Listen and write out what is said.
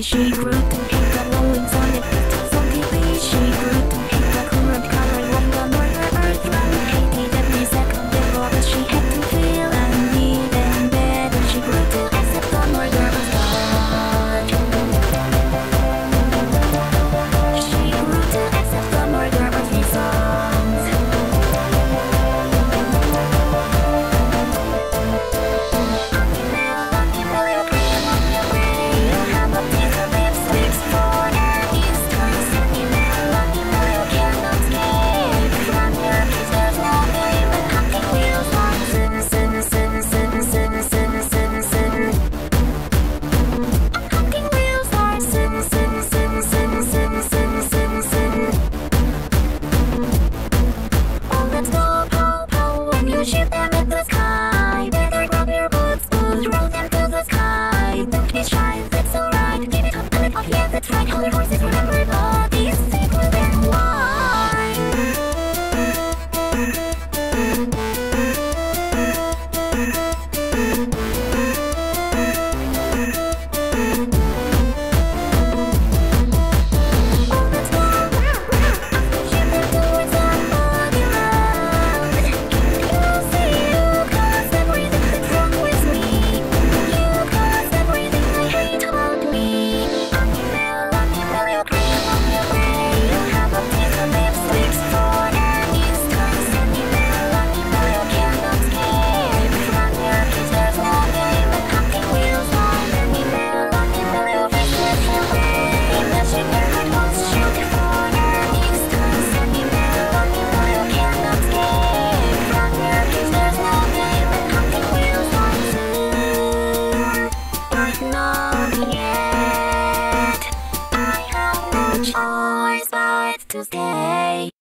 She grew to hate the rolling sun and pixels on TV. She grew to hate the current color on the murder earth run. Hated every second of all that she had to feel, and even better, she grew to accept the murder of God. She grew to accept the murder of his sons. Shoot them at the sky. Better grab your boots, but roll them to the sky. Don't be shy, that's alright. Give it up, and up, yeah, that's right. All the horses from everybody, stick with them always but to stay.